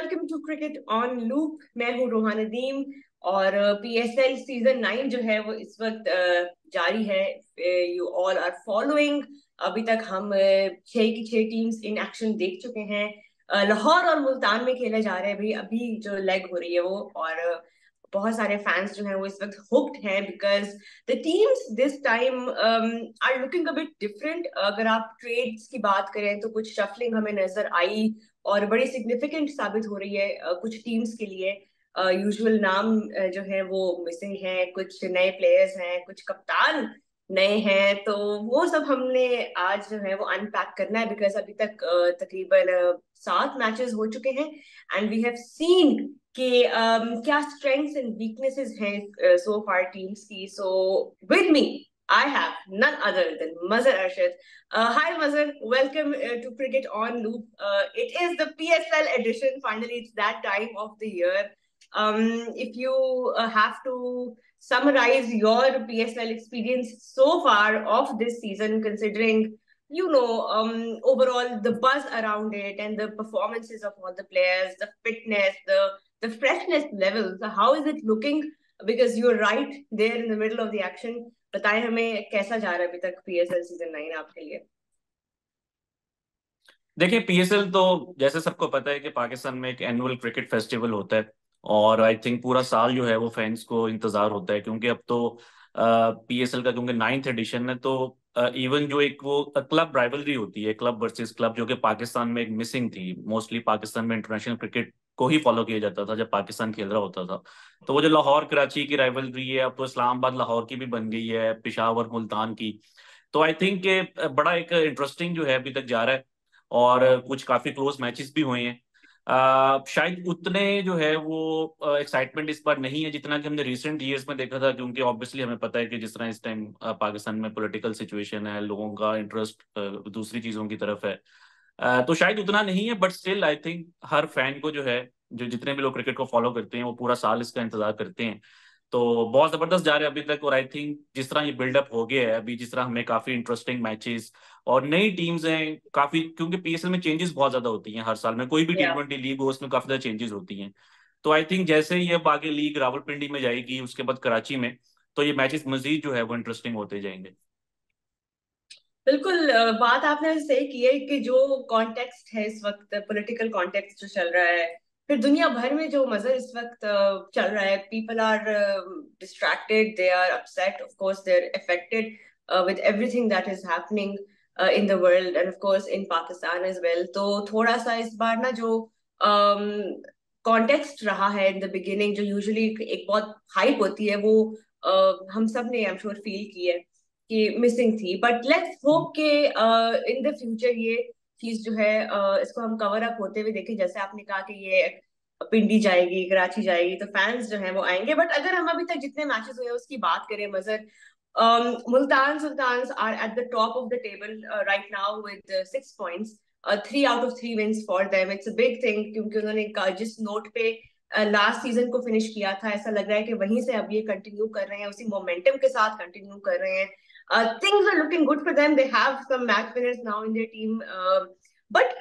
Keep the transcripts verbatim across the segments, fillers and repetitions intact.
Welcome to cricket on loop. मैं हूँ रोहान नदीम और पीएसएल सीजन नाइन जो है वो इस वक्त जारी है। You all are following. अभी तक हम छह की छह टीम्स इन एक्शन देख चुके हैं। लाहौर और मुल्तान में खेला जा रहा है भाई अभी जो लेग हो रही है वो, और बहुत सारे फैंस जो हैं वो इस वक्त हुक्ड हैं because the teams this time are looking a bit different. अगर आप ट्रेड्स की बात करें तो कुछ शफलिंग हमें नजर आई और बड़ी सिग्निफिकेंट साबित हो रही है uh, कुछ टीम्स के लिए। यूजुअल uh, नाम uh, जो है वो मिसिंग हैं, कुछ नए प्लेयर्स हैं, कुछ कप्तान नए हैं, तो वो सब हमने आज जो है वो अनपैक करना है बिकॉज अभी तक uh, तकरीबन uh, सात मैचेस हो चुके हैं एंड वी हैव सीन कि um, क्या स्ट्रेंथ्स एंड वीकनेसेस हैं सो फार टीम्स की। So with me I have none other than Mazhar Arshad. Hi Mazhar, welcome to cricket on loop. It is the PSL edition, finally it's that time of the year. If you have to summarize your P S L experience so far of this season, considering, you know, um, overall the buzz around it and the performances of all the players, the fitness, the the freshness levels. So how is it looking? Because you're right there in the middle of the action. बताएं हमें कैसा जा रहा है अभी तक P S L season nine आपके लिए। देखिए P S L तो जैसे सबको पता है कि पाकिस्तान में एक एनुअल क्रिकेट फेस्टिवल होता है और आई थिंक पूरा साल जो है वो फैंस को इंतजार होता है, क्योंकि अब तो पीएसएल का क्योंकि नाइन्थ एडिशन है तो इवन जो एक वो क्लब राइवलरी होती है, क्लब वर्सेस क्लब, जो कि पाकिस्तान में एक मिसिंग थी। मोस्टली पाकिस्तान में इंटरनेशनल क्रिकेट को ही फॉलो किया जाता था जब पाकिस्तान खेल रहा होता था, तो वो जो लाहौर कराची की राइवलरी है अब तो इस्लामाबाद लाहौर की भी बन गई है, पेशावर मुल्तान की। तो आई थिंक बड़ा एक इंटरेस्टिंग जो है अभी तक जा रहा है और कुछ काफी क्लोज मैचेस भी हुए हैं। Uh, शायद उतने जो है वो एक्साइटमेंट uh, इस बार नहीं है जितना कि हमने रिसेंट ईयर्स में देखा था, क्योंकि ऑब्वियसली हमें पता है कि जिस तरह इस टाइम uh, पाकिस्तान में पॉलिटिकल सिचुएशन है, लोगों का इंटरेस्ट uh, दूसरी चीजों की तरफ है, uh, तो शायद उतना नहीं है। बट स्टिल आई थिंक हर फैन को जो है, जो जितने भी लोग क्रिकेट को फॉलो करते हैं वो पूरा साल इसका इंतजार करते हैं, तो बहुत जबरदस्त जा रहे हैं अभी तक। और आई थिंक जिस तरह ये बिल्डअप हो गया है अभी, जिस तरह हमें काफी इंटरेस्टिंग मैचेस और नई टीम्स हैं काफी, क्योंकि पीएसएल में चेंजेस बहुत ज्यादा होती हैं हर साल में, कोई भी टी ट्वेंटी लीग हो उसमें काफी ज्यादा चेंजेस होती हैं। तो आई थिंक जैसे ही अब आगे लीग रावलपिंडी में जाएगी, उसके बाद कराची में, तो ये मैचेस मजीद जो है वो इंटरेस्टिंग होते जाएंगे। बिल्कुल, बात आपने सही की है कि जो कॉन्टेक्स्ट है इस वक्त, पॉलिटिकल कॉन्टेक्स्ट जो चल रहा है, फिर दुनिया भर में जो मजर इस वक्त चल रहा है, people are distracted, they are upset, of course they are affected with everything that is happening in the world and of course in Pakistan as well. तो थोड़ा सा इस बार ना जो कॉन्टेक्स्ट um, रहा है इन द बिगिनिंग, जो यूजुअली एक बहुत हाइप होती है वो uh, हम सब ने आई एम श्योर फील की है कि मिसिंग थी। बट लेट्स होप के इन द फ्यूचर ये चीज जो है इसको हम कवर अप होते हुए देखें। जैसे आपने कहा कि ये पिंडी जाएगी, कराची जाएगी, तो फैंस जो है वो आएंगे। बट अगर हम अभी तक जितने मैचेस हुए उसकी बात करें Mazhar, Multan sultans are at the top of the table right now with six points, three out of three wins for them. It's a big thing, क्योंकि उन्होंने जिस नोट पे लास्ट सीजन को फिनिश किया था ऐसा लग रहा है कि वहीं से अब ये कंटिन्यू कर रहे हैं, उसी मोमेंटम के साथ कंटिन्यू कर रहे हैं। Uh, things are looking good for them. They have some match winners now in their team. Uh, but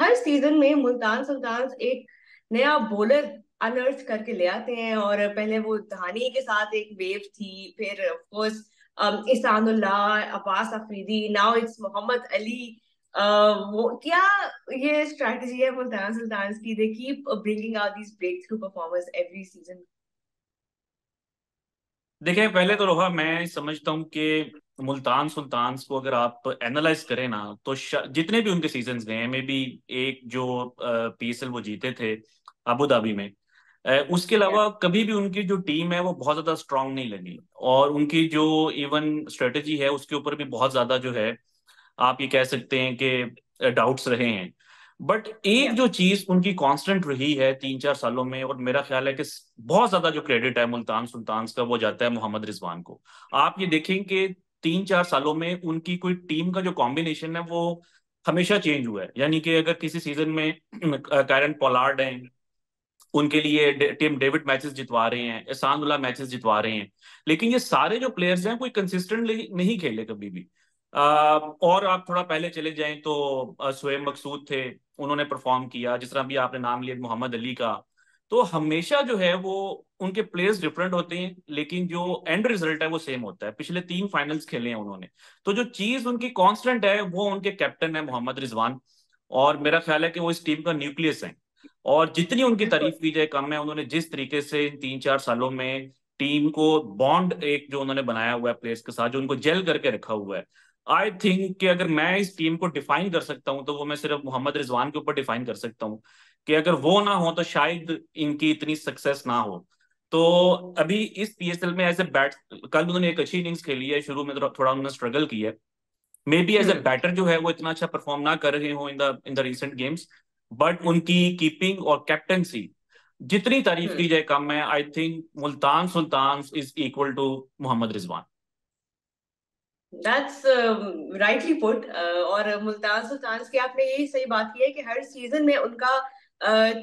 हर सीजन में मुल्तान सुल्तान्स एक नया बॉलर अनअर्थ करके ले आते हैं, और पहले वो धानी के साथ एक वेव थी, फिर of course um, Ihsanullah Abbas Afridi, now it's Mohammad Ali. uh, वो क्या ये स्ट्रैटेजी है मुल्तान सुल्तान्स की? They keep bringing out these breakthrough performers every season. देखिये पहले तो रोहा, मैं समझता हूँ कि मुल्तान सुल्तान्स को अगर आप एनालाइज करें ना तो जितने भी उनके सीजन गए हैं, मे बी एक जो पीएसएल वो जीते थे अबू धाबी में, उसके अलावा कभी भी उनकी जो टीम है वो बहुत ज्यादा स्ट्रांग नहीं लगी, और उनकी जो इवन स्ट्रेटेजी है उसके ऊपर भी बहुत ज्यादा जो है आप ये कह सकते हैं कि डाउट्स रहे हैं। बट एक जो चीज उनकी कांस्टेंट रही है तीन चार सालों में, और मेरा ख्याल है कि बहुत ज्यादा जो क्रेडिट है मुल्तान सुल्तान्स का वो जाता है मोहम्मद रिजवान को। आप ये देखें कि तीन चार सालों में उनकी कोई टीम का जो कॉम्बिनेशन है वो हमेशा चेंज हुआ है, यानी कि अगर किसी सीजन में कैरन पोलार्ड हैं, उनके लिए टीम डेविड मैचेस जितवा रहे हैं, एहसानुल्लाह मैचेस जितवा रहे हैं, लेकिन ये सारे जो प्लेयर्स हैं कोई कंसिस्टेंटली नहीं खेले कभी भी। और आप थोड़ा पहले चले जाएं तो सुएब मकसूद थे, उन्होंने परफॉर्म किया, जिस तरह भी आपने नाम लिया मोहम्मद अली का। तो हमेशा जो है वो उनके प्लेयर्स डिफरेंट होते हैं लेकिन जो एंड रिजल्ट है वो सेम होता है। पिछले तीन फाइनल्स खेले हैं उन्होंने, तो जो चीज उनकी कांस्टेंट है वो उनके कैप्टन है मोहम्मद रिजवान, और मेरा ख्याल है कि वो इस टीम का न्यूक्लियस है। और जितनी उनकी तारीफ की जाए कम है, उन्होंने जिस तरीके से तीन चार सालों में टीम को बॉन्ड एक जो उन्होंने बनाया हुआ है प्लेयर्स के साथ, जो उनको जेल करके रखा हुआ है, आई थिंक कि अगर मैं इस टीम को डिफाइन कर सकता हूं तो वो मैं सिर्फ मोहम्मद रिजवान के ऊपर डिफाइन कर सकता हूं कि अगर वो ना हो तो शायद इनकी इतनी सक्सेस ना हो। तो अभी इस पीएसएल में एज ए बैट, कल उन्होंने एक अच्छी इनिंग्स खेली है, शुरू में थोड़ा उन्होंने स्ट्रगल किया, maybe as a batter जो है वो इतना अच्छा परफॉर्म ना कर रहे हो in the in the recent games, but उनकी कीपिंग और कैप्टेंसी जितनी तारीफ की जाए कम है। I think Multan sultans is equal to Mohammad Rizwan. That's uh, rightly put. uh, और मुल्तान सुल्तान्स की आपने यही सही बात की है कि हर सीजन में उनका uh,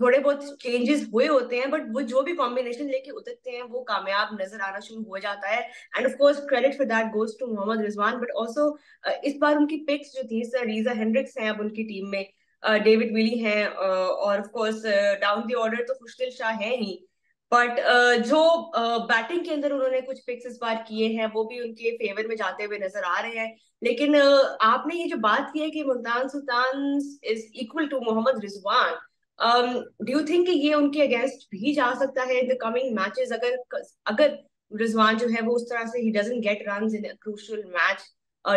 थोड़े बहुत चेंजेस हुए होते हैं, बट वो जो भी कॉम्बिनेशन लेके उतरते हैं वो कामयाब नजर आना शुरू हो जाता है। And of course credit for that goes to Mohammad Rizwan, but also इस बार उनकी पिक्स जो थी, रीजा हेंड्रिक्स हैं अब उनकी टीम में, डेविड uh, विली हैं uh, और of course down the order तो खुशदिल शाह हैं ही, बट uh, जो बैटिंग uh, के अंदर उन्होंने कुछ पिक्स इस बार किए हैं वो भी उनके फेवर में जाते हुए नजर आ रहे हैं। लेकिन uh, आपने ये जो बात की है कि Multan sultans is equal to Mohammad Rizwan, do you think कि ये उनके अगेंस्ट भी जा सकता है इन द कमिंग मैचेस, अगर अगर रिजवान जो है वो उस तरह से ही doesn't get runs in a crucial match,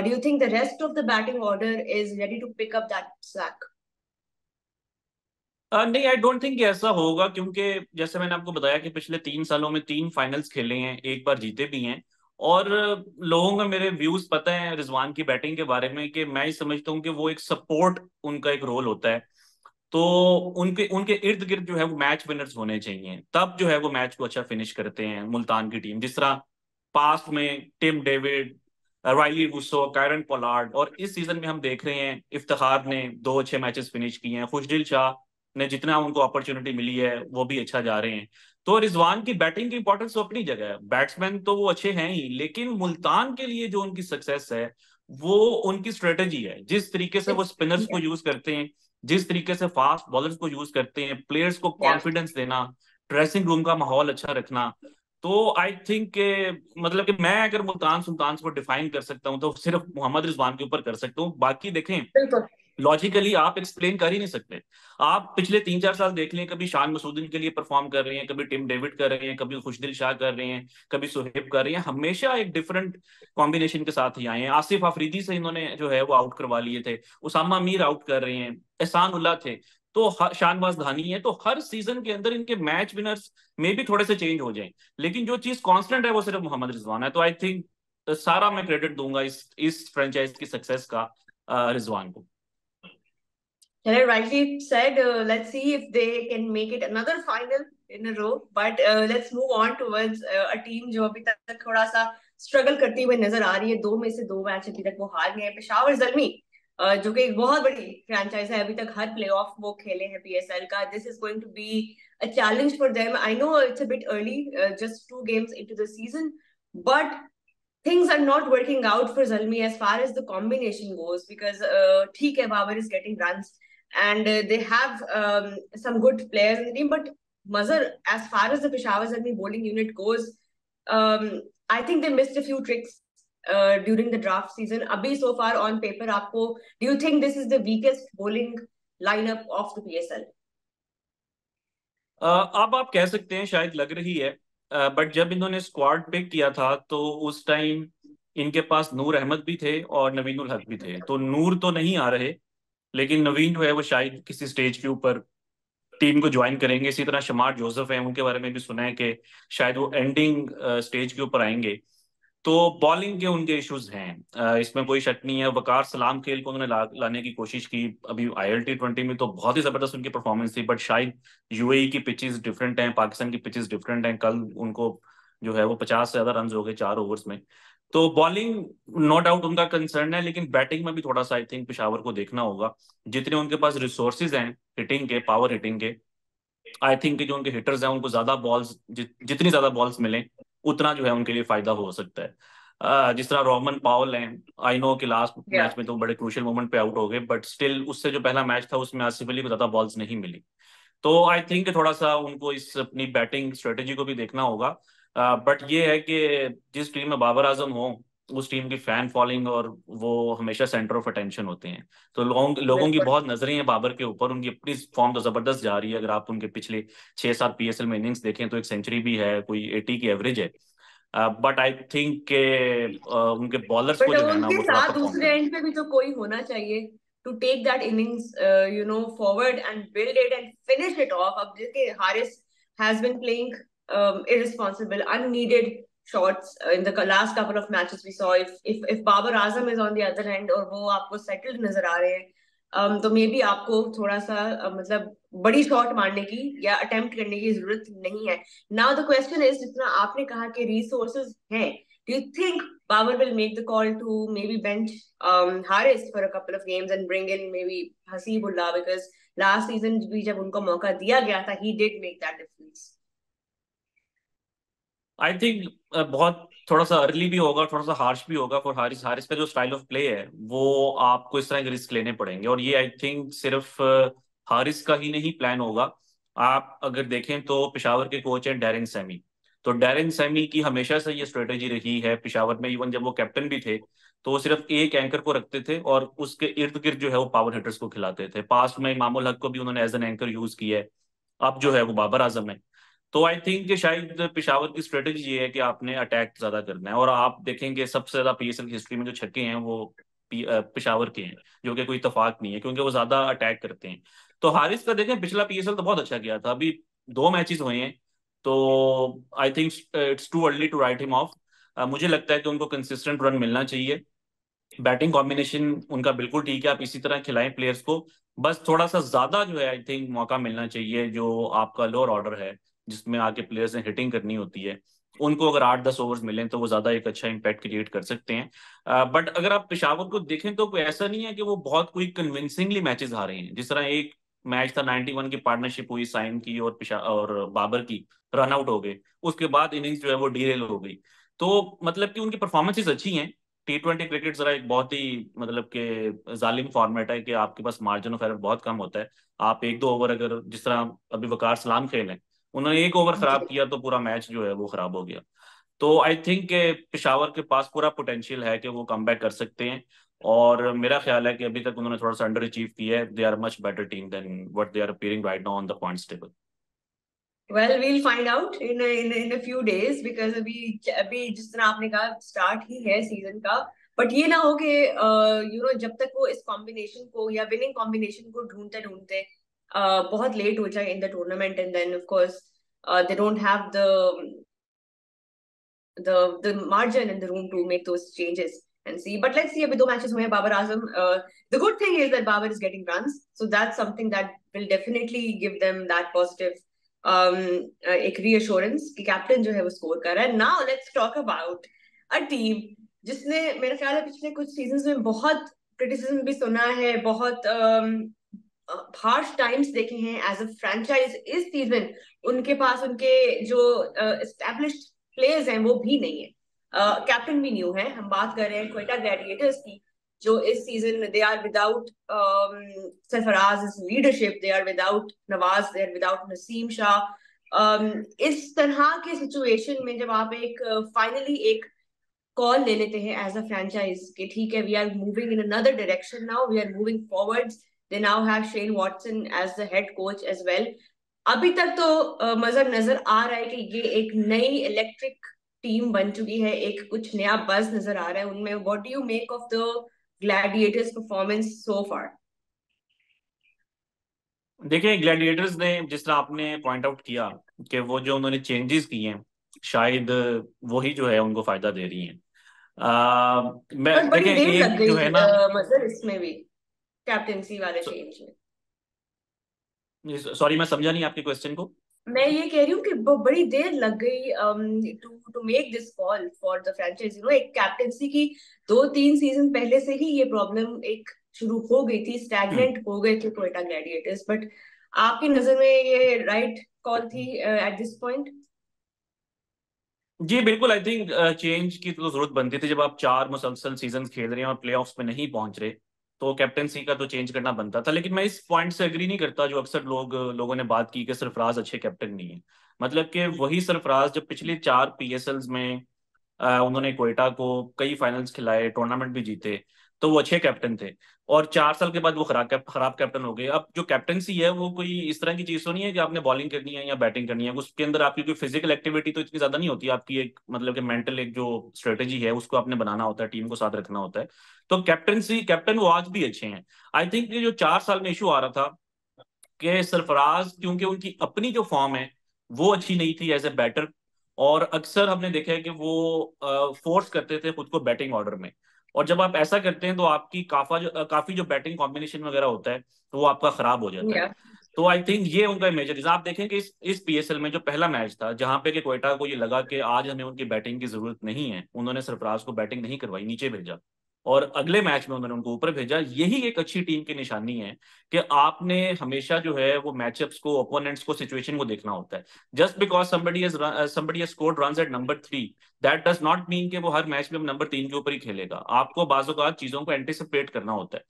do you think the rest of the batting order is ready to pick up that slack? Uh, नहीं, आई डोंट थिंक ऐसा होगा, क्योंकि जैसे मैंने आपको बताया कि पिछले तीन सालों में तीन फाइनल्स खेले हैं, एक बार जीते भी हैं, और लोगों को मेरे व्यूज पता है रिजवान की बैटिंग के बारे में कि मैं समझता हूँ कि वो एक सपोर्ट उनका एक रोल होता है, तो उनके उनके इर्द गिर्द जो है वो मैच विनर्स होने चाहिए, तब जो है वो मैच को अच्छा फिनिश करते हैं मुल्तान की टीम। जिस तरह पास्ट में Tim David, Rilee Rossouw, Kieron Pollard, और इस सीजन में हम देख रहे हैं इफ्तिखार ने दो अच्छे मैचेस फिनिश किए हैं, खुशदिल शाह ने जितना उनको अपॉर्चुनिटी मिली है वो भी अच्छा जा रहे हैं। तो रिजवान की बैटिंग की इंपॉर्टेंस तो अपनी जगह है, बैट्समैन तो वो अच्छे हैं ही, लेकिन मुल्तान के लिए जो उनकी सक्सेस है वो उनकी स्ट्रेटेजी है, जिस तरीके से वो स्पिनर्स को यूज करते हैं, जिस तरीके से फास्ट बॉलर्स को यूज करते हैं, प्लेयर्स को कॉन्फिडेंस देना, ड्रेसिंग रूम का माहौल अच्छा रखना। तो आई थिंक मतलब कि मैं अगर मुल्तान सुल्तान्स को डिफाइन कर सकता हूँ तो सिर्फ मोहम्मद रिजवान के ऊपर कर सकता हूँ। बाकी देखें लॉजिकली आप एक्सप्लेन कर ही नहीं सकते। आप पिछले तीन चार साल देख लें, कभी शान मसूद के लिए परफॉर्म कर रहे हैं, कभी टिम डेविड कर रहे हैं, कभी खुशदिल शाह कर रहे हैं, कभी सुहेब कर रहे हैं, हमेशा एक डिफरेंट कॉम्बिनेशन के साथ ही आए हैं। आसिफ आफरीदी से इन्होंने जो है वो आउट करवा लिए थे, उसामा अमीर आउट कर रहे हैं, एहसानुल्लाह थे, तो शानवाज धानी है। तो हर सीजन के अंदर इनके मैच विनर्स में भी थोड़े से चेंज हो जाए, लेकिन जो चीज कॉन्स्टेंट है वो सिर्फ मोहम्मद रिजवान है। तो आई थिंक सारा मैं क्रेडिट दूंगा इस इस फ्रेंचाइज की सक्सेस का रिजवान को। Hello, rightly said. Uh, let's see if they can make it another final in a row. But uh, let's move on towards uh, a team जो अभी तक थोड़ा सा struggle करती हुई नजर आ रही है। दो में से दो मैच अभी तक वो हार गए हैं। पेशावर ज़ल्मी uh, जो कि एक बहुत बड़ी franchise है, अभी तक हर playoff वो खेले हैं P S L का। This is going to be a challenge for them. I know it's a bit early, uh, just two games into the season, but things are not working out for Zalmi as far as the combination goes because ठीक है, Babar is getting runs. And uh, they have um, some good players in the team, but Mazhar, as far as the Peshawar Zalmi bowling unit goes, um, I think they missed a few tricks uh, during the draft season. Abhi so far on paper, aapko, do you think this is the weakest bowling lineup of the P S L? अब आप कह सकते हैं शायद लग रही है, but जब इन्होंने स्क्वाड पिक किया था तो उस टाइम इनके पास नूर अहमद भी थे और नवीनुल हक भी थे। तो नूर तो नहीं आ रहे, लेकिन नवीन जो है वो शायद किसी स्टेज के ऊपर टीम को ज्वाइन करेंगे। इसी तरह शमार जोसेफ हैं, उनके बारे में भी सुना है कि शायद वो एंडिंग स्टेज के ऊपर आएंगे। तो बॉलिंग के उनके इश्यूज हैं, इसमें कोई शक नहीं है। वकार सलाम खेल को उन्होंने ला, लाने की कोशिश की अभी आई एल टी ट्वेंटी में, तो बहुत ही जबरदस्त उनकी परफॉर्मेंस थी, बट शायद यूएई की पिचेस डिफरेंट हैं, पाकिस्तान की पिचेस डिफरेंट हैं। कल उनको जो है वो पचास से ज्यादा रन हो गए चार ओवर्स में। तो बॉलिंग नो डाउट उनका कंसर्न है, लेकिन बैटिंग में भी थोड़ा सा आई थिंक पेशावर को देखना होगा। जितने उनके पास रिसोर्सेज हैं हिटिंग के, पावर हिटिंग के, आई थिंक जो उनके हिटर्स हैं उनको ज्यादा बॉल्स, जितनी ज्यादा बॉल्स मिलें उतना जो है उनके लिए फायदा हो सकता है। जिस तरह रोमन पावल हैं, आई नो कि लास्ट yeah. मैच में तो बड़े क्रूशियल मोमेंट पे आउट हो गए, बट स्टिल उससे जो पहला मैच था उसमें आसिफ अली को ज्यादा बॉल्स नहीं मिली। तो आई थिंक थोड़ा सा उनको इस अपनी बैटिंग स्ट्रेटेजी को भी देखना होगा। बट ये है कि जिस टीम में बाबर आजम हो उस टीम की फैन फॉलोइंग और वो हमेशा सेंटर ऑफ अटेंशन होते हैं, तो लोग लोगों की बहुत नजरें हैं बाबर के ऊपर। उनकी अपनी फॉर्म तो जबरदस्त जा रही है, अगर आप उनके पिछले छह सात पीएसएल में इनिंग्स देखें तो एक सेंचुरी भी है, कोई एटी की एवरेज है। बट आई थिंक के उनके बॉलर्स को जो है ना वो साथ दूसरे एंड पे भी तो कोई होना चाहिए to take that innings you know forward and build it and finish it off. अब देखिए Haris has been playing irresponsible unneeded shots in the last couple of matches we saw. If if if Babar Azam is on the other end और वो आपको settled नजर आ रहे हैं तो may be आपको थोड़ा सा मतलब बड़ी शॉट मारने की या अटेम्प्ट करने की जरूरत नहीं है। Now the question is, जितना आपने कहा कि resources हैं, do you think Babar will make the call to maybe bench um, Harris for a couple of games and bring in maybe Hasibullah, because last season भी जब उनको मौका दिया गया था he did make that difference. I think uh, बहुत थोड़ा सा अर्ली भी होगा, थोड़ा सा हार्श भी होगा फॉर हारिस। हारिस का जो स्टाइल ऑफ प्ले है वो आपको इस तरह के रिस्क लेने पड़ेंगे, और ये आई थिंक सिर्फ हारिस का ही नहीं प्लान होगा। आप अगर देखें तो पेशावर के कोच हैं डैरिन सैमी, तो डैरिन सैमी की हमेशा से ये स्ट्रेटेजी रही है पेशावर में। इवन जब वो कैप्टन भी थे तो सिर्फ एक एंकर को रखते थे और उसके इर्द गिर्द जो है वो पावर हिटर्स को खिलाते थे। पास्ट में इमामुल हक को भी उन्होंने एज एन एंकर यूज किया है, अब जो है वो बाबर आजम है। तो आई थिंक कि शायद पेशावर की स्ट्रेटेजी ये है कि आपने अटैक ज्यादा करना है, और आप देखेंगे सबसे ज्यादा पीएसएल की हिस्ट्री में जो छक्के हैं वो पेशावर के हैं, जो कि कोई इतफाक नहीं है क्योंकि वो ज्यादा अटैक करते हैं। तो हारिस का देखें पिछला पीएसएल तो बहुत अच्छा गया था, अभी दो मैचेस हुए हैं, तो I think it's too early to write him off. मुझे लगता है कि उनको कंसिस्टेंट रन मिलना चाहिए। बैटिंग कॉम्बिनेशन उनका बिल्कुल ठीक है, आप इसी तरह खिलाएं प्लेयर्स को, बस थोड़ा सा ज्यादा जो है आई थिंक मौका मिलना चाहिए। जो आपका लोअर ऑर्डर है जिसमें आके प्लेयर्स ने हिटिंग करनी होती है, उनको अगर आठ दस ओवर्स मिलें तो वो ज्यादा एक अच्छा इंपैक्ट क्रिएट कर सकते हैं। बट अगर आप पेशावर को देखें तो कोई ऐसा नहीं है कि वो बहुत कोई कन्विंसिंगली मैचेस हारे हैं। जिस तरह एक मैच था नाइनटी वन की पार्टनरशिप हुई साइम की और पेशा और बाबर की, रन आउट हो गए, उसके बाद इनिंग्स जो है वो डीरेल हो गई। तो मतलब कि उनकी परफॉर्मेंसेस अच्छी हैं। टी ट्वेंटी क्रिकेट जरा एक बहुत ही मतलब के जालिम फॉर्मेट है कि आपके पास मार्जिन ऑफ एरर बहुत कम होता है। आप एक दो ओवर अगर जिस तरह अभी वकार सलाम खेल हैं, उन्होंने एक ओवर खराब किया तो पूरा मैच जो है वो खराब हो गया। तो आई थिंक पेशावर के पास पूरा पोटेंशियल है कि वो कमबैक कर सकते हैं, और मेरा ख्याल है कि अभी तक उन्होंने थोड़ा सा अंडर अचीव किया है। They are much better team than what they are appearing right now on the points table. Well we will find out in in in a few days, because अभी अभी जिस तरह आपने कहा स्टार्ट ही है season का, बट ये ना हो कि यू नो जब तक वो इस कॉम्बिनेशन को या विनिंग कॉम्बिनेशन को ढूंढते ढूंढते Uh, बहुत लेट हो जाए in the tournament, and then of course they don't have the the the margin and the room to make those changes and see. But let's see, अभी दो मैचेस हुए हैं Babar Azam. The good thing is that Babar is getting runs, so that's something that will definitely give them that positive एक reassurance कि captain जो है वो score कर रहा है। Now let's talk about a team जिसने मेरा ख्याल है पिछले कुछ सीजंस में बहुत क्रिटिसिज्म भी सुना है, बहुत um, हार्श टाइम्स देखे हैं एज अ फ्रेंचाइज। इस सीजन उनके पास उनके जो एस्टैब्लिश्ड प्लेयर्स हैं वो भी नहीं है, कैप्टन भी न्यू है। हम बात कर रहे हैं क्वेटा ग्लैडिएटर्स की, जो इस season they are without Sarfaraz leadership, they are without Nawaz, they are without Naseem Shah. इस तरह के सिचुएशन में जब आप एक फाइनली एक कॉल ले लेते हैं एज अ फ्रेंचाइज कि ठीक है we are moving in another direction now, we are moving forwards. They now have Shane Watson as the head coach as well. अभी तक तो मजर नजर आ रहा है कि ये एक नई इलेक्ट्रिक टीम बन चुकी है, एक कुछ नया बज नजर आ रहा है उनमें। What do you make of the Gladiators' performance so far? देखिए ग्लैडिएटर्स ने जिस तरह आपने पॉइंट आउट किया कि वो जो उन्होंने चेंजेस किए हैं शायद वही जो है उनको फायदा दे रही है। आ, मैं देखिए एक जो है ना मजर इसमें भी कैप्टेंसी वाले चेंज में, सॉरी मैं समझा नहीं आपके क्वेश्चन को। मैं ये कह रही हूँ कि बड़ी देर लग गई to to make this call for the franchise. You know एक कैप्टेंसी की दो तीन सीजन पहले से ही ये प्रॉब्लम एक शुरू हो गई थी, स्टैग्नेंट हो गए थे क्वेटा ग्लैडिएटर्स। बट आपकी नजर में ये राइट कॉल थी एट दिस पॉइंट? जी बिल्कुल, आई थिंक चेंज की तो जरूरत बनती थी। जब आप चार मुसलसल सीजन खेल रहे हैं और प्लेऑफ्स में नहीं पहुंच रहे तो कैप्टनसी का तो चेंज करना बनता था। लेकिन मैं इस पॉइंट से एग्री नहीं करता जो अक्सर लोग लोगों ने बात की कि सरफराज अच्छे कैप्टन नहीं है। मतलब कि वही सरफराज जब पिछले चार पीएसएल्स में आ, उन्होंने क्वेटा को कई फाइनल्स खिलाए, टूर्नामेंट भी जीते, तो वो अच्छे कैप्टन थे और चार साल के बाद वो खराब खराब कैप्टन हो गए। अब जो कैप्टनसी है वो कोई इस तरह की चीज तो नहीं है कि आपने बॉलिंग करनी है या बैटिंग करनी है, उसके अंदर आपकी कोई फिजिकल एक्टिविटी तो इतनी ज्यादा नहीं होती, आपकी एक मतलब कि मेंटल एक जो स्ट्रेटेजी है उसको आपने बनाना होता है, टीम को साथ रखना होता है। तो कैप्टनसी कैप्टन वो आज भी अच्छे हैं। आई थिंक ये जो चार साल में इशू आ रहा था कि सरफराज, क्योंकि उनकी अपनी जो फॉर्म है वो अच्छी नहीं थी एज ए बैटर, और अक्सर हमने देखा है कि वो फोर्स करते थे खुद को बैटिंग ऑर्डर में, और जब आप ऐसा करते हैं तो आपकी काफा जो काफी जो बैटिंग कॉम्बिनेशन वगैरह होता है तो वो आपका खराब हो जाता है। तो आई थिंक ये उनका मेजर रीजन। आप देखें कि इस इस पीएसएल में जो पहला मैच था जहां पे कि क्वेटा को ये लगा कि आज हमें उनकी बैटिंग की जरूरत नहीं है, उन्होंने सरफराज को बैटिंग नहीं करवाई, नीचे भेजा और अगले मैच में उन्होंने उनको ऊपर भेजा। यही एक अच्छी टीम की निशानी है कि आपने हमेशा जो है वो मैचअप्स को, ओपोनेंट्स को, सिचुएशन को देखना होता है। Just because somebody has somebody has scored runs at number three that does not mean कि वो हर मैच में नंबर तीन के ऊपर ही खेलेगा। आपको बाज़-ओ-बाज़ चीजों को एंटिसिपेट करना होता है।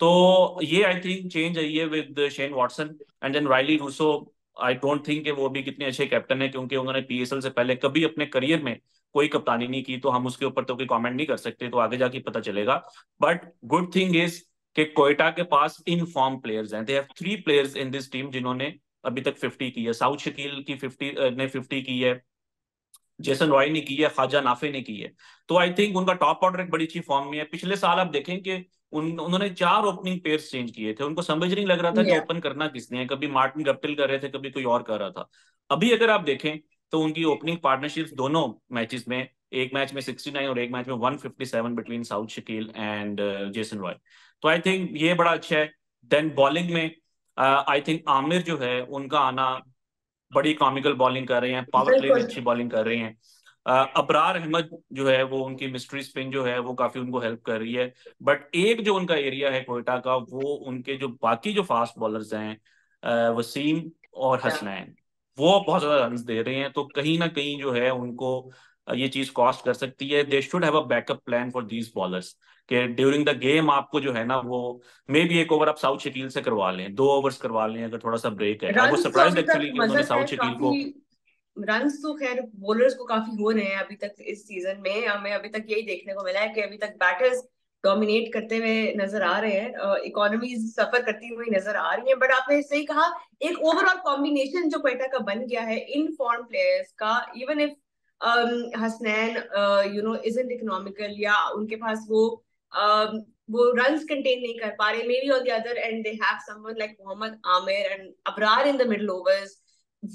तो ये आई थिंक चेंज आई है with Shane Watson and then Rilee Rossouw. I don't think वो भी कितने अच्छे कैप्टन है क्योंकि उन्होंने पीएसएल से पहले कभी अपने करियर में कोई कप्तानी नहीं की, तो हम उसके ऊपर तो कोई कमेंट नहीं कर सकते, तो आगे जाके पता चलेगा। बट गुड थिंग इज कि क्वेटा के पास इन फॉर्म प्लेयर्स हैं। They have three players in this team जिन्होंने अभी तक फिफ्टी की है। साउद शकील की फिफ्टी ने फिफ्टी की है, जेसन रॉय ने की है, ख्वाजा नाफे ने की है। तो आई थिंक उनका टॉप ऑर्डर एक बड़ी अच्छी फॉर्म में है। पिछले साल आप देखें कि उन, उन्होंने चार ओपनिंग पेयर्स चेंज किए थे, उनको समझ नहीं लग रहा था कि ओपन करना किसने है। कभी मार्टिन गप्टिल कर रहे थे, कभी कोई और कर रहा था। अभी अगर आप देखें तो उनकी ओपनिंग पार्टनरशिप्स दोनों मैचेस में, एक मैच में उनहत्तर और एक मैच में एक सौ सत्तावन between Saud Shakeel and Jason Roy. तो आई थिंक ये बड़ा अच्छा है। देन बॉलिंग में आई थिंक आमिर जो है उनका आना, बड़ी इकोनॉमिकल बॉलिंग कर रहे हैं, पावर प्ले में अच्छी बॉलिंग कर रहे हैं। अबरार अहमद जो है वो उनकी मिस्ट्री स्पिन जो है वो काफी उनको हेल्प कर रही है। बट एक जो उनका एरिया है क्वेटा का वो उनके जो बाकी जो फास्ट बॉलर्स हैं वसीम और हसनैन वो बहुत ज्यादा रन दे रहे हैं, तो कहीं ना कहीं जो है उनको ये चीज कॉस्ट कर सकती है। They should have a backup plan for these bowlers के ड्यूरिंग द गेम आपको जो है ना वो मे बी एक ओवर आप साउथ शकील से करवा लें, दो ओवर्स करवा लें अगर थोड़ा सा ब्रेक है। वो सरप्राइज एक्चुअली उन्होंने साउथ शकील को रन तो खैर बॉलर्स को काफी हो रहे हैं अभी तक इस सीजन में। हमें अभी तक यही देखने को मिला है कि अभी तक बैटर्स डोमिनेट करते हुए नजर आ रहे हैं, इकोनॉमी सफर करती हुई नजर आ रही है। बट आपने सही कहा, एक ओवरऑल कॉम्बिनेशन जो क्वेटा का बन गया है इन फॉर्म प्लेयर्स का, even if Hasnain you know isn't economical या उनके पास वो uh, वो रन कंटेन नहीं कर पा रहे, maybe on the other end they have someone like Mohammad Amir and Abrar in the middle overs,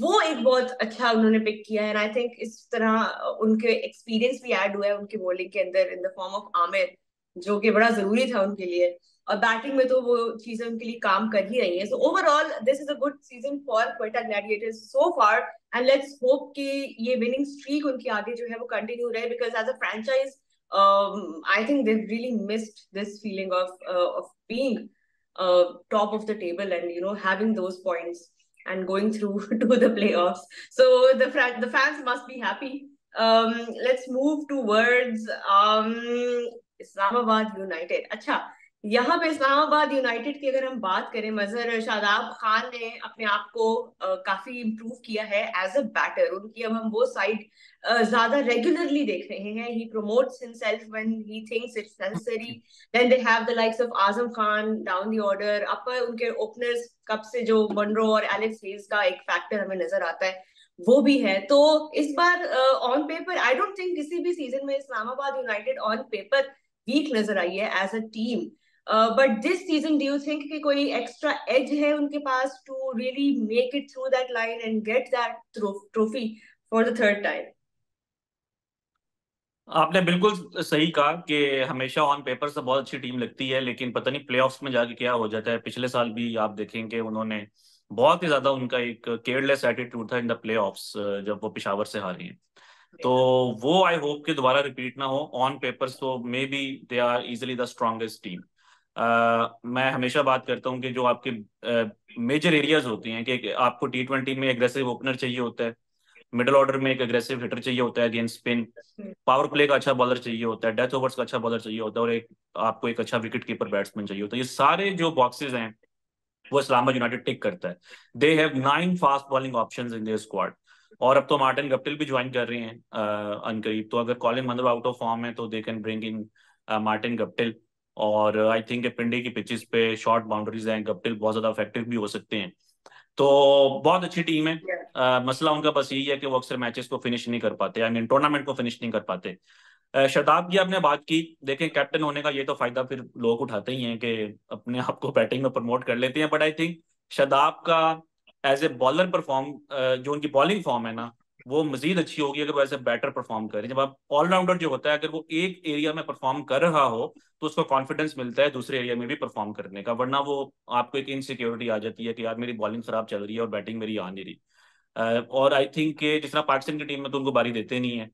वो एक बहुत अच्छा उन्होंने पिक किया है। एंड आई थिंक इस तरह उनके एक्सपीरियंस भी ऐड हुआ है उनकी बॉलिंग के अंदर in the form of Amir, जो कि बड़ा जरूरी था उनके लिए, और बैटिंग में तो वो चीजें उनके लिए काम कर ही रही हैं। So overall this is a good season for Quetta Gladiators so far and let's hope कि ये विनिंग स्ट्रीक उनकी आगे जो है वो कंटिन्यू रहे, because as a franchise I think they really missed this feeling of of being top of the table and you know having those points and going through to the playoffs. So the the fans must be happy. Um, let's move towards um, Islamabad United. अच्छा, यहाँ पे Islamabad United की अगर हम बात करें, मजहर अरशद खान ने अपने आप को uh, काफी इम्प्रूव किया है एज अ बैटर। उनकी अब हम वो साइड uh, ज्यादा रेगुलरली देख रहे हैं। He promotes himself when he thinks it's necessary. Then they have the likes of Azam Khan down the order. अपर उनके ओपनर्स कप से जो मनरो और एलेक्स हेज का एक फैक्टर हमें नजर आता है वो भी है। तो इस बार on paper I don't think किसी भी सीजन में Islamabad United on paper weak नजर आई है as a team, but this season do you think कि कोई एक्स्ट्रा एज है उनके पास to really make it through that line and get that trophy for the third time? आपने बिल्कुल सही कहा कि हमेशा ऑन पेपर से बहुत अच्छी टीम लगती है, लेकिन पता नहीं प्लेऑफ्स में जाके क्या हो जाता है। पिछले साल भी आप देखेंगे उन्होंने बहुत ही ज्यादा, उनका एक केयरलेस एटीट्यूड था इन द प्लेऑफ्स जब वो पेशावर से हारे हैं। तो वो आई होप कि दोबारा रिपीट ना हो। ऑन पेपर तो maybe they are easily the strongest team. मैं हमेशा बात करता हूँ कि जो आपके मेजर एरियाज होते हैं कि आपको टी ट्वेंटी में एग्रेसिव ओपनर चाहिए होता है, मिडिल ऑर्डर में एक अग्रेसिव हिटर चाहिए होता है अगेंस्ट स्पिन, पावर प्ले का अच्छा बॉलर चाहिए होता है, डेथ ओवर्स का अच्छा बॉलर चाहिए होता है, और एक आपको एक अच्छा विकेट कीपर बैट्समैन चाहिए होता है। ये सारे जो बॉक्सेस हैं वो इस्लामाबाद यूनाइटेड टिक करता है। They have nine fast bowling options in their squad, और अब तो मार्टिन गप्टिल भी ज्वाइन कर रहे हैं अनकरीब, तो अगर Colin Munro out of form है तो they can bring in Martin Guptill. और आई थिंक पिंडी की पिचेस पे शॉर्ट बाउंड्रीज हैं, गप्टिल बहुत ज्यादा इफेक्टिव भी हो सकते हैं। तो बहुत अच्छी टीम है। yeah. आ, मसला उनका बस यही है कि वो अक्सर मैचेस को फिनिश नहीं कर पाते, आई मीन टूर्नामेंट को फिनिश नहीं कर पाते। शदाब की आपने बात की, देखें कैप्टन होने का ये तो फायदा फिर लोग उठाते ही हैं कि अपने आप को बैटिंग में प्रमोट कर लेते हैं, बट आई थिंक शदाब का एज ए बॉलर परफॉर्म, जो उनकी बॉलिंग फॉर्म है ना, वो मजीद अच्छी होगी अगर वो एज ए बैटर परफॉर्म करे। जब आप ऑलराउंडर जो होता है, अगर वो एक एरिया में परफॉर्म कर रहा हो तो उसको कॉन्फिडेंस मिलता है दूसरे एरिया में भी परफॉर्म करने का, वरना वो आपको एक इनसिक्योरिटी आ जाती है कि यार मेरी बॉलिंग खराब चल रही है और बैटिंग मेरी आ नहीं रही। और आई थिंक के जिस तरह पाकिस्तान की टीम में तो उनको बारी देते नहीं है,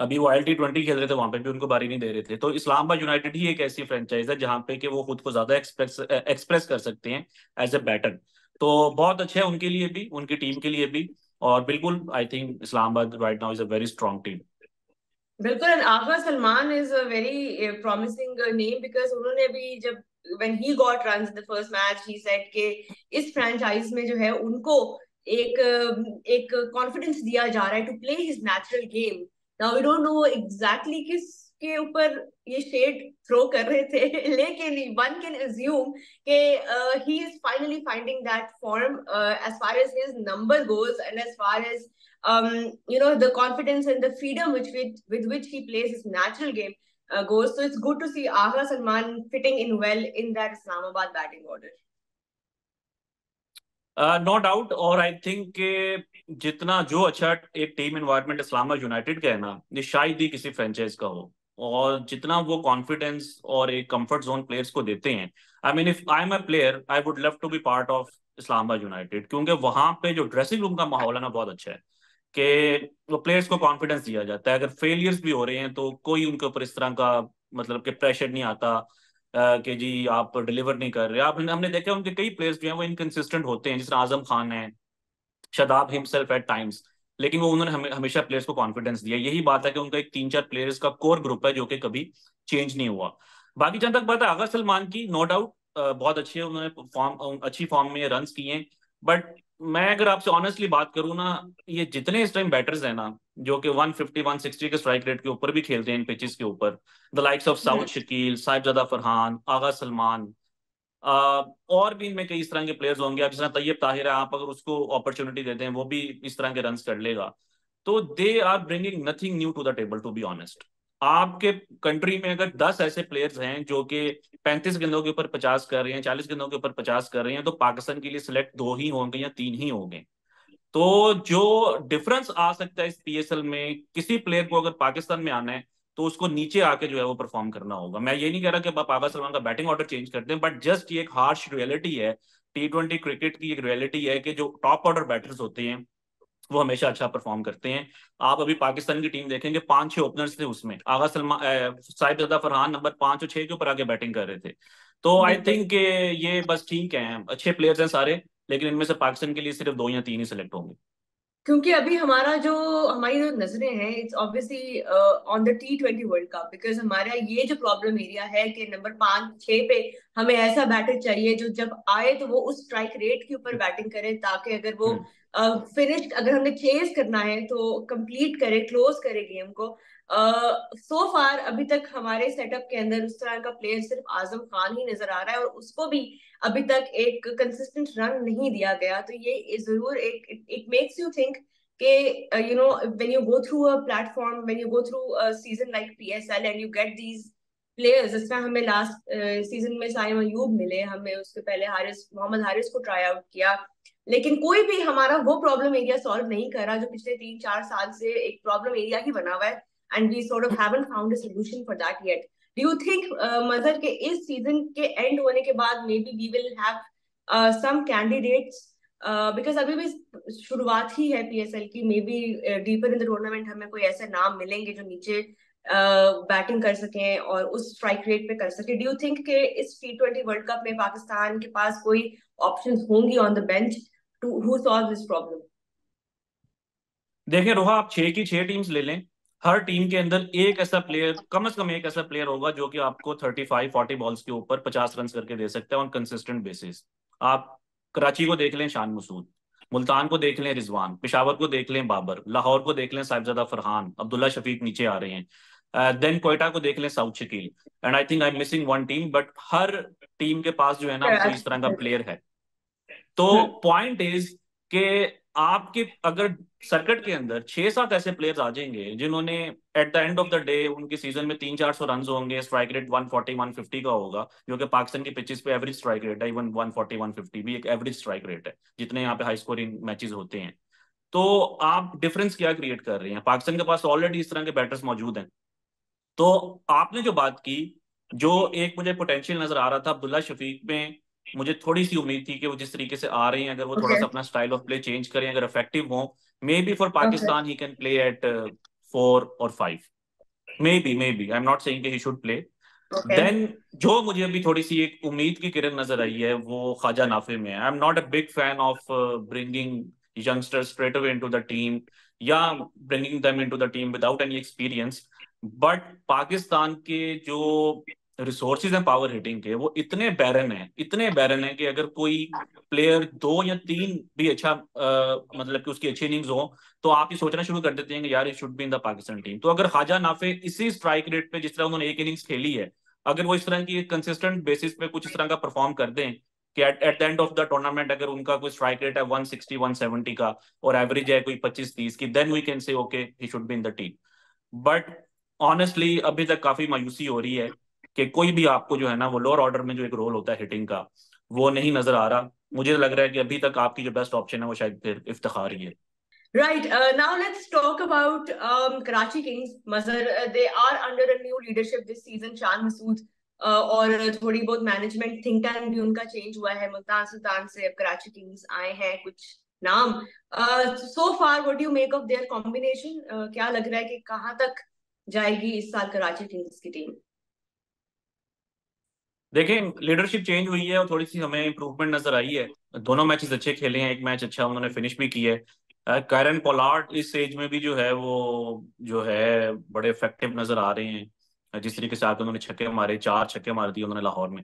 अभी वो आई टी ट्वेंटी खेल रहे थे वहां पे भी उनको बारी नहीं दे रहे थे। तो इस्लामाबाद यूनाइटेड ही एक ऐसी फ्रेंचाइज है जहाँ पे कि वो खुद को ज्यादा एक्सप्रेस एक्सप्रेस कर सकते हैं एज ए बैटर, तो बहुत अच्छा है उनके लिए भी, उनकी टीम के लिए भी। और बिल्कुल I think Islamabad right now is a very strong team. बिल्कुल, and Agha Salman is a very promising name, because उन्होंने भी जब when he got runs in the first match he said के इस फ्रेंचाइज में जो है उनको एक एक कॉन्फिडेंस दिया जा रहा है to play his natural game. Now we don't know exactly किस के ऊपर ये शेड थ्रो कर रहे थे, लेकिन वन कैन अज्यूम के he is finally finding that form as far as his number goes and as far as you know the confidence and the freedom with which he plays his natural game goes. So it's good to see Agha Salman fitting in well in that Islamabad batting order, no doubt. और I think जितना जो अच्छा एक team environment Islamabad United का है ना, ये शायद ही किसी फ्रेंचाइज का हो, और जितना वो कॉन्फिडेंस और एक कंफर्ट जोन प्लेयर्स को देते हैं। I mean if I am a player I would love to be part of Islamabad United, क्योंकि वहां पे जो ड्रेसिंग रूम का माहौल है ना बहुत अच्छा है कि वो प्लेयर्स को कॉन्फिडेंस दिया जाता है। अगर फेलियर्स भी हो रहे हैं तो कोई उनके ऊपर इस तरह का मतलब कि प्रेशर नहीं आता कि जी आप डिलीवर नहीं कर रहे। आप हमने देखा उनके कई प्लेयर्स जो हैं वो इनकन्सिस्टेंट होते हैं, जिस तरह आजम खान है, शदाब हिमसेल्फ एट टाइम्स, लेकिन वो उन्होंने हमेशा प्लेयर्स को कॉन्फिडेंस दिया। यही बात है कि उनका एक तीन चार प्लेयर्स का कोर ग्रुप है जो कि कभी चेंज नहीं हुआ। बाकी जहां तक बात है आगा सलमान की, नो डाउट बहुत अच्छे उन्होंने फॉर्म अच्छी फॉर्म में रन्स किए, बट मैं अगर आपसे ऑनेस्टली बात करूं ना, ये जितने इस टाइम बैटर्स हैं ना जो कि वन फिफ्टी, वन सिक्सटी के स्ट्राइक रेट के ऊपर भी खेलते हैं इन पिचेस के ऊपर, the likes of Saud Shakeel, Sahibzada Farhan, Agha Salman, Uh, और भी इनमें कई इस तरह के प्लेयर्स होंगे। आप जिस तरह तैयब ताहिर है, आप अगर उसको अपॉर्चुनिटी देते हैं वो भी इस तरह के रन्स कर लेगा। तो they are bringing nothing new to the table to be honest. आपके कंट्री में अगर दस ऐसे प्लेयर्स हैं जो कि पैंतीस गेंदों के ऊपर पचास कर रहे हैं, चालीस गेंदों के ऊपर पचास कर रहे हैं, तो पाकिस्तान के लिए सिलेक्ट दो ही होंगे या तीन ही होंगे। तो जो डिफरेंस आ सकता है इस पी एस एल में, किसी प्लेयर को अगर पाकिस्तान में आना है तो उसको नीचे आके जो है वो परफॉर्म करना होगा। मैं ये नहीं कह रहा कि आप आगा सलमान का बैटिंग ऑर्डर चेंज करते हैं, बट जस्ट ये एक हार्श रियलिटी है टी ट्वेंटी क्रिकेट की, एक रियलिटी है कि जो टॉप ऑर्डर बैटर्स होते हैं वो हमेशा अच्छा परफॉर्म करते हैं। आप अभी पाकिस्तान की टीम देखेंगे, पांच छह ओपनर्स थे उसमें, आगा सलमान साहिबजादा फरहान नंबर पांच और छह के ऊपर आके बैटिंग कर रहे थे। तो आई थिंक ये बस ठीक है, अच्छे प्लेयर्स हैं सारे, लेकिन इनमें से पाकिस्तान के लिए सिर्फ दो या तीन ही सिलेक्ट होंगे। क्योंकि अभी हमारा जो हमारी जो नजरें हैं it's obviously on the T twenty world cup, because हमारा ये जो प्रॉब्लम एरिया है कि नंबर पांच छह पे हमें ऐसा बैटर चाहिए जो जब आए तो वो उस स्ट्राइक रेट के ऊपर बैटिंग करे, ताकि अगर वो फिनिश uh, अगर हमने चेस करना है तो कंप्लीट करे, क्लोज करे गेम को। सो uh, फार so अभी तक हमारे सेटअप के अंदर उस तरह का प्लेयर सिर्फ आजम खान ही नजर आ रहा है, और उसको भी अभी तक एक कंसिस्टेंट रन नहीं दिया गया। तो ये जरूर एक इट मेक्स यू थिंक के you know when you go through a platform, when you go through a season like PSL and you get these players. जिस तरह हमें लास्ट सीजन uh, में साइम अयूब मिले, हमें उसके पहले हारिस मोहम्मद हारिस को ट्राई आउट किया, लेकिन कोई भी हमारा वो प्रॉब्लम एरिया सॉल्व नहीं कर रहा जो पिछले तीन चार साल से एक प्रॉब्लम एरिया ही बना हुआ है, and we sort of haven't found a solution for that yet. Do you think Mazhar के इस सीजन के एंड होने के बाद maybe we will have some candidates, because अभी भी शुरुआत ही है पीएसएल की, maybe deeper in the tournament हमें कोई ऐसे नाम मिलेंगे जो नीचे बैटिंग uh, कर सकें और उस स्ट्राइक रेट पे कर सके। डू यू थिंक के इस टी ट्वेंटी वर्ल्ड कप में पाकिस्तान के पास कोई ऑप्शंस होंगी on the bench? Who solves this problem? देखें रोहा, आप छह की छह टीम्स ले लें, हर टीम के अंदर एक ऐसा प्लेयर, कम से कम एक ऐसा प्लेयर होगा जो कि आपको थर्टी फाइव फोर्टी बॉल्स के ऊपर पचास रन करके दे सकता है ऑन कंसिस्टेंट बेसिस। आप कराची को देख लें, शान मसूद, मुल्तान को देख लें, रिजवान, पेशावर को देख लें, बाबर, लाहौर को देख लें, साहिबजादा फरहान, अब्दुल्ला शफीक नीचे आ रहे हैं, देन uh, क्वेटा को देख लें, Saud Shakeel, and I think I am missing one team, but हर टीम के पास जो है ना तो इस तरह का प्लेयर है। तो पॉइंट इज के आपके अगर सर्किट के अंदर छह सात ऐसे प्लेयर्स आ जाएंगे जिन्होंने at the end of the day उनके सीजन में तीन चार सौ रन होंगे, strike rate one forty one fifty का होगा जो कि पाकिस्तान की पिचेस पे एवरेज स्ट्राइक रेट है, even one forty one fifty भी एक एवरेज स्ट्राइक रेट है जितने यहाँ पे हाई स्कोरिंग मैचेस होते हैं। तो आप डिफरेंस क्या क्रिएट कर रहे हैं? पाकिस्तान के पास ऑलरेडी इस तरह के बैटर्स मौजूद हैं। तो आपने जो बात की, जो एक मुझे पोटेंशियल नजर आ रहा था अब्दुल्ला शफीक में, मुझे थोड़ी सी उम्मीद थी कि वो जिस तरीके से आ रहे हैं, अगर वो okay. थोड़ा सा अपना स्टाइल ऑफ प्ले चेंज करें, अगर इफेक्टिव हो, maybe for Pakistan he can play at four और five, maybe maybe I am not saying कि ही शुड प्ले। देन जो मुझे अभी थोड़ी सी एक उम्मीद की किरण नजर आई है वो ख्वाजा नाफे में। I am not a big fan of bringing youngsters straight away into the team या bringing them into the team without any experience, but Pakistan के जो रिसोर्सेज हैं पावर हिटिंग के वो इतने बैरन हैं, इतने बैरन हैं कि अगर कोई प्लेयर दो या तीन भी अच्छा आ, मतलब कि उसकी अच्छी इनिंग्स हो तो आप ये सोचना शुरू कर देते हैं कि यार it should be in the Pakistan team. तो अगर ख्वाजा नाफे इसी स्ट्राइक रेट पे जिस तरह उन्होंने एक इनिंग्स खेली है, अगर वो इस तरह की कंसिस्टेंट बेसिस पे कुछ इस तरह का परफॉर्म कर दें कि at the end of the tournament अगर उनका कोई स्ट्राइक रेट है वन सिक्सटी वन सेवेंटी का और एवरेज है कोई पच्चीस तीस की, then we can say okay he should be in the team. But honestly अभी तक काफी मायूसी हो रही है कि कोई भी आपको जो है ना वो लोअर ऑर्डर में जो एक रोल होता है हिटिंग का वो नहीं नजर आ रहा। मुझे लग रहा है कि अभी तक आपकी जो बेस्ट ऑप्शन है वो शायद फिर इफ्तिखार ही है। Right, uh, now let's talk about um, Karachi Kings. Mazhar, uh, they are under a new leadership this season. Shan Masood uh, और थोड़ी बहुत मैनेजमेंट थिंक टैंक भी उनका चेंज हुआ है, मुल्तान सुल्तान से अब कराची किंग्स आए हैं कुछ नाम। So far what do you make of their combination? क्या लग रहा है कि कहाँ तक जाएगी इस साल कराची किंग्स की टीम? देखें लीडरशिप चेंज हुई है और थोड़ी सी हमें इंप्रूवमेंट नजर आई है। दोनों मैचेस अच्छे खेले हैं, एक मैच अच्छा उन्होंने फिनिश भी किया है। कैरन पोलार्ड इस एज में भी जो है वो जो है बड़े इफेक्टिव नजर आ रहे हैं, जिस तरीके से आकर उन्होंने छक्के मारे, चार छक्के मार दिए उन्होंने लाहौर में।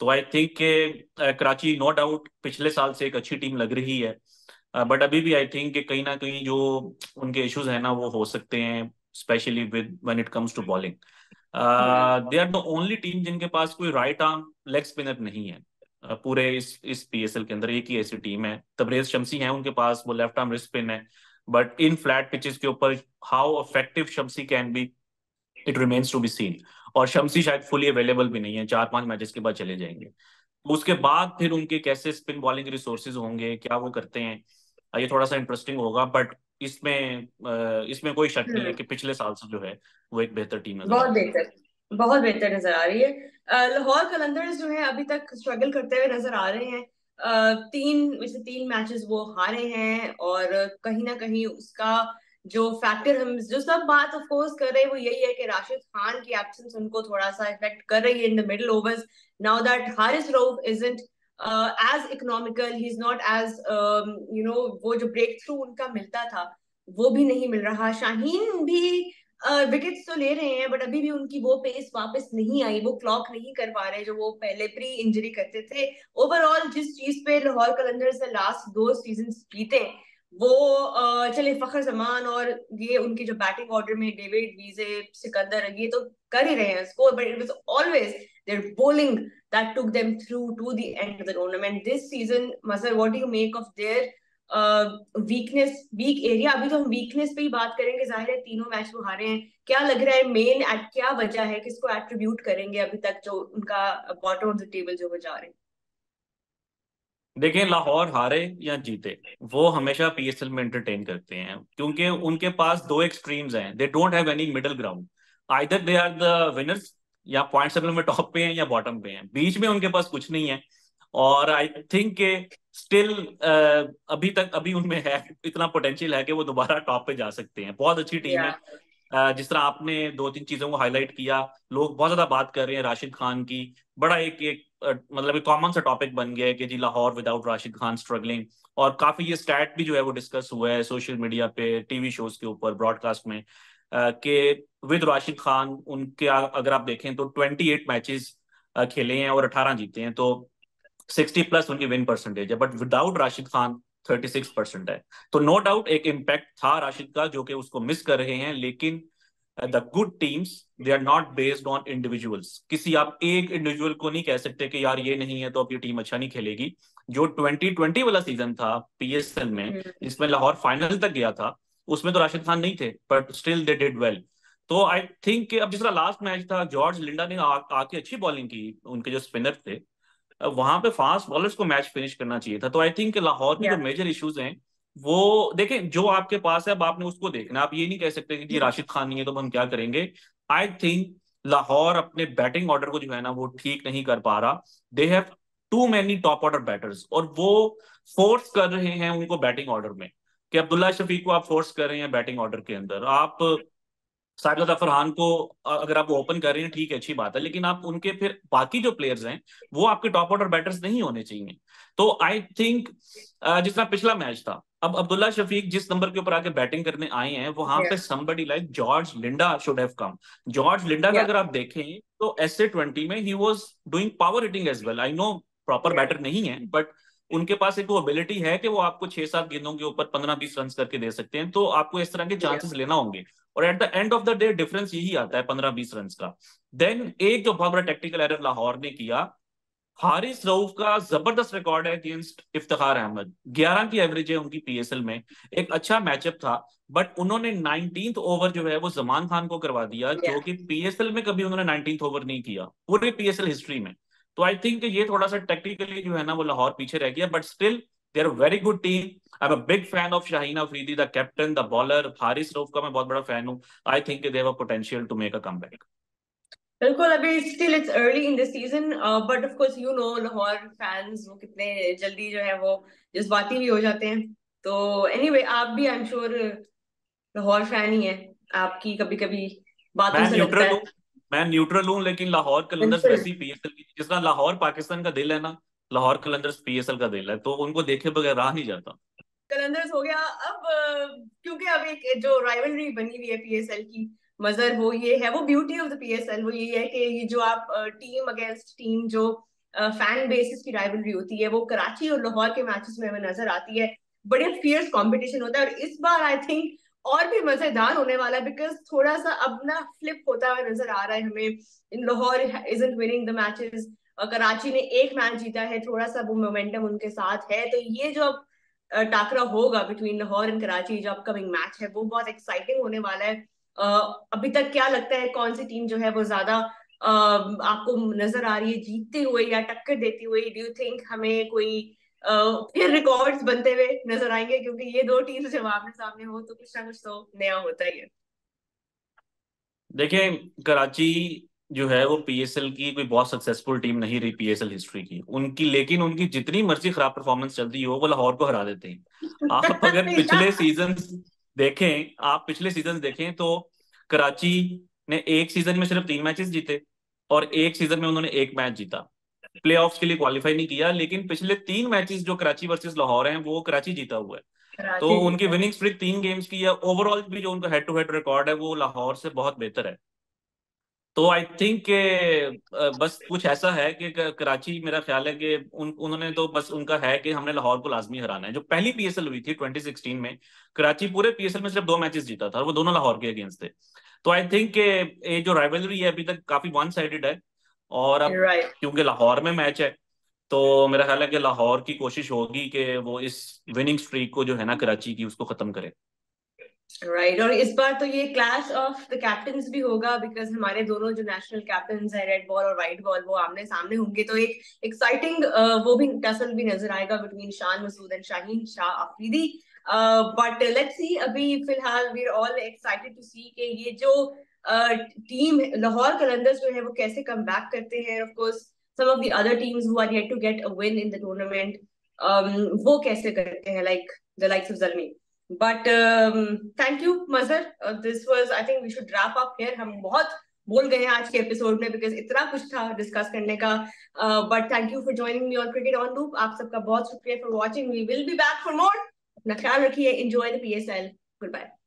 तो I think Karachi no doubt पिछले साल से एक अच्छी टीम लग रही है, बट अभी भी आई थिंक कहीं ना कहीं जो उनके इश्यूज है ना वो हो सकते हैं, specially with when it comes to bowling. They are the only team जिनके पास कोई राइट आर्म लेग स्पिनर नहीं है। uh, पूरे इस इस पीएसएल के अंदर एक ही ऐसी टीम है, तबरेज शम्सी है, उनके पास वो लेफ्ट आर्म रिस्ट स्पिन है, बट इन फ्लैट पिचेस के ऊपर how effective Shamsi can be it remains to be seen. और शम्सी शायद फुली अवेलेबल भी नहीं है, चार पांच मैचेस के बाद चले जाएंगे, उसके बाद फिर उनके कैसे स्पिन बॉलिंग रिसोर्सेज होंगे, क्या वो करते हैं, ये थोड़ा सा इंटरेस्टिंग होगा। बट इसमें इसमें कोई शक नहीं है कि पिछले साल से जो है वो एक बेहतर टीम है, बहुत बेहतर बहुत बेहतर नजर आ रही है। लाहौर कलंदर्स जो है अभी तक स्ट्रगल करते हुए नजर आ रहे हैं, तीन में से तीन मैचेस वो हारे हैं और कहीं ना कहीं उसका जो फैक्टर हम जो सब बात ऑफ कोर्स कर रहे हैं वो यही है कि राशिद खान की एब्सेंस उनको थोड़ा सा इफेक्ट कर रही है in the middle overs. Now that Haris Rauf isn't Uh, as economical, he's not as um, you know, वो जो breakthrough उनका मिलता था वो भी नहीं मिल रहा। शाहीन भी विकेट्स uh, तो ले रहे हैं बट अभी भी उनकी वो पेस वापस नहीं आई, वो क्लॉक नहीं कर पा रहे जो वो पहले प्री इंजरी करते थे। ओवरऑल जिस चीज पे लाहौर कलंदर्स ने लास्ट दो सीजन्स जीते वो uh, चले फखर जमान और ये उनके जो बैटिंग ऑर्डर में डेविड वीजे सिकंदर ये तो कर ही रहे हैं score, but it was always their bowling that took them through to the end of the tournament this season. Mazhar, what do you make of their uh, weakness weak area? Abhi to hum weakness pe hi baat karenge, zahir hai teenon match wo haare hain, kya lag raha hai main at kya wajah hai, kisko attribute karenge abhi tak jo unka bottom of the table jo ho ja rahe? देखें लाहौर हारे या जीते वो हमेशा PSL में entertain करते हैं क्योंकि उनके पास दो एक्सट्रीम्स हैं, they don't have any middle ground, either they are the winners या पॉइंट टेबल में टॉप पे हैं या बॉटम पे हैं, बीच में उनके पास कुछ नहीं है। और आई थिंक स्टिल अभी तक अभी उनमें है इतना पोटेंशियल है कि वो दोबारा टॉप पे जा सकते हैं। बहुत अच्छी टीम yeah. है, uh, जिस तरह आपने दो तीन चीजों को हाईलाइट किया, लोग बहुत ज्यादा बात कर रहे हैं राशिद खान की, बड़ा एक एक मतलब कॉमन सा टॉपिक बन गया है कि जी लाहौर विदाउट राशिद खान स्ट्रगलिंग, और काफी ये स्टैट भी जो है वो डिस्कस हुआ है सोशल मीडिया पे, टीवी शोज के ऊपर, ब्रॉडकास्ट में, कि विद राशिद खान उनके अगर आप देखें तो अट्ठाईस मैचेस खेले हैं और अठारह जीते हैं, तो साठ प्लस उनकी विन परसेंटेज है, बट विदाउट राशिद खान छत्तीस परसेंट है। तो नो डाउट एक इम्पैक्ट था राशिद का जो कि उसको मिस कर रहे हैं, लेकिन the good teams they are not based on individuals. किसी आप एक इंडिविजुअल को नहीं कह सकते कि यार ये नहीं है तो अब ये टीम अच्छा नहीं खेलेगी। जो ट्वेंटी ट्वेंटी वाला सीजन था पीएसएल में जिसमें लाहौर फाइनल तक गया था, उसमें तो राशिद खान नहीं थे, but still they did well. तो आई थिंक अब जिस तरह लास्ट मैच था, जॉर्ज लिंडा ने आके अच्छी बॉलिंग की, उनके जो स्पिनर थे वहां पे फास्ट बॉलर्स को मैच फिनिश करना चाहिए था। तो आई थिंक लाहौर में जो मेजर इश्यूज हैं वो देखें, जो आपके पास है अब आपने उसको देखना। आप ये नहीं कह सकते कि राशिद खान नहीं है तो हम क्या करेंगे। आई थिंक लाहौर अपने बैटिंग ऑर्डर को जो है ना वो ठीक नहीं कर पा रहा। They have too many top order batters और वो फोर्स कर रहे हैं उनको बैटिंग ऑर्डर में, कि अब्दुल्ला शफीक को आप फोर्स कर रहे हैं बैटिंग ऑर्डर के अंदर, आप साइबुल्ला फरहान को अगर आप ओपन कर रहे हैं ठीक है अच्छी बात है, लेकिन आप उनके फिर बाकी जो प्लेयर्स हैं वो आपके टॉप ऑर्डर बैटर्स नहीं होने चाहिए। तो आई थिंक जिसका पिछला मैच था, अब अब्दुल्ला शफीक जिस नंबर के ऊपर आके बैटिंग करने आए हैं वहां yeah. पे somebody like George Linde should have come. George Linde yeah. का अगर आप देखें तो एस ए ट्वेंटी में ही was doing power hitting as well. I know proper batter नहीं है, बट उनके पास एक वो एबिलिटी है कि वो आपको छह सात गेंदों के ऊपर पंद्रह बीस रन करके दे सकते हैं। तो आपको इस तरह के चांसेस लेना होंगे और at the end of the day difference यही आता है पंद्रह बीस रन का। देन एक जो बहुत बड़ा टेक्टिकल एरर लाहौर ने किया, हारिस रऊफ का जबरदस्त रिकॉर्ड है अगेंस्ट इफ्तिखार अहमद, ग्यारह की एवरेज है उनकी पीएसएल में, एक अच्छा मैचअप था, बट उन्होंने नाइनटीन्थ ओवर जो है वो जमान खान को करवा दिया जो कि पीएसएल में कभी उन्होंने नाइनटीन्थ ओवर नहीं किया पूरे पीएसएल हिस्ट्री में। तो आई थिंक ये थोड़ा सा टेक्निकली जो है ना वो लाहौर पीछे रह गया, but still they are very good team. I am a big fan of Shaheen Afridi the captain, the bowler. Haris Rauf का मैं बहुत बड़ा फैन हूँ। I think they have a potential to make a comeback. बिल्कुल, अभी still it's early in the season, but of course you know Lahore fans वो कितने जल्दी जो है वो जज्बाती भी हो जाते हैं। तो एनीवे आप भी I am sure Lahore fan ही है, आपकी कभी कभी बातों से लगता है। मैं न्यूट्रल हूँ, लेकिन लाहौर कलंदर्स वैसी पीएसएल की, जिस तरह लाहौर पाकिस्तान का दिल है ना, लाहौर कलंदर्स पीएसएल का दिल है, तो उनको देखे बगैर रहा नहीं जाता। कलंदर्स हो गया, अब क्योंकि अब एक जो राइवलरी बनी हुई है पीएसएल की, मजर वो ये है, वो ब्यूटी ऑफ द पीएसएल वो ये है कि ये जो आप टीम अगेंस्ट टीम जो फैन बेसिस की राइवलरी होती है वो कराची और लाहौर के मैचेस में हमें नजर आती है। बड़े फियर्स कॉम्पिटिशन होता है और इस बार आई थिंक और भी मजेदार होने वाला है, बिकॉज थोड़ा सा अब ना फ्लिप होता हुआ नजर आ रहा है हमें। Lahore isn't winning the matches, Karachi ने एक मैच जीता है, थोड़ा सा वो मोमेंटम उनके साथ है। तो ये जो अब टाकरा होगा बिटवीन लाहौर एंड कराची, जो अपकमिंग मैच है वो बहुत एक्साइटिंग होने वाला है। अभी तक क्या लगता है कौन सी टीम जो है वो ज्यादा आपको नजर आ रही है जीतते हुए या टक्कर देती हुई? डू यू थिंक हमें कोई Uh, फिर रिकॉर्ड्स बनते हुए नजर आएंगे, क्योंकि ये दो टीम्स जब आमने सामने हो तो कुछ ना कुछ तो नया होता ही है। देखिए, कराची जो है वो पीएसएल की कोई बहुत सक्सेसफुल टीम नहीं रही पीएसएल हिस्ट्री की उनकी, लेकिन उनकी जितनी मर्जी खराब परफॉर्मेंस चलती हो वो लाहौर को हरा देते हैं। आप अगर पिछले सीजन देखें आप पिछले सीजन देखें तो कराची ने एक सीजन में सिर्फ तीन मैचेस जीते और एक सीजन में उन्होंने एक मैच जीता, प्लेऑफ्स के लिए क्वालिफाई नहीं किया। लेकिन पिछले तीन मैचेस जो कराची वर्सेस लाहौर हैं वो कराची जीता हुआ है, तो उनकी विनिंग स्ट्रीक तीन गेम्स की है। ओवरऑल भी जो उनका हेड टू हेड रिकॉर्ड है वो लाहौर से बहुत बेहतर है। तो आई थिंक बस कुछ ऐसा है कि कराची, मेरा ख्याल है कि उन, उन्होंने तो बस उनका है कि हमने लाहौर को लाजमी हराना है। जो पहली पीएसएल हुई थी ट्वेंटी सिक्सटीन में, कराची पूरे पीएसएल में सिर्फ दो मैचेस जीता था, वो दोनों लाहौर के अगेंस्ट थे। तो आई थिंक ये जो राइवलरी है अभी तक काफी वन साइडेड है और अब right. क्योंकि लाहौर में मैच है तो मेरा ख्याल है कि लाहौर की कोशिश होगी कि वो इस विनिंग स्ट्रीक को जो है ना कराची की उसको खत्म करे। Right right. और इस बार तो ये क्लैश ऑफ द कैप्टन्स भी होगा, बिकॉज हमारे दोनों जो नेशनल कैप्टन्स हैं रेड बॉल और वाइट बॉल वो आमने सामने होंगे, तो एक एक्साइटिंग वो भी टसल भी नजर आएगा between Shan Masood and Shaheen Shah Afridi. But let's see, अभी फिलहाल we are all excited to see कि ये जो टीम लाहौर कलंदर्स जो है वो कैसे कम बैक करते हैं, of course some of the other teams who are yet to get a win in the tournament वो कैसे करते हैं, like the likes of Zalmi. But thank you Mazhar, this was I think we should wrap up here. हम बहुत बोल गए आज के एपिसोड में, बिकॉज इतना कुछ था डिस्कस करने का. But thank you for joining me on cricket on loop. आप सबका बहुत शुक्रिया for watching. We will be back for more. अपना ख्याल रखिए, enjoy the PSL. Good bye.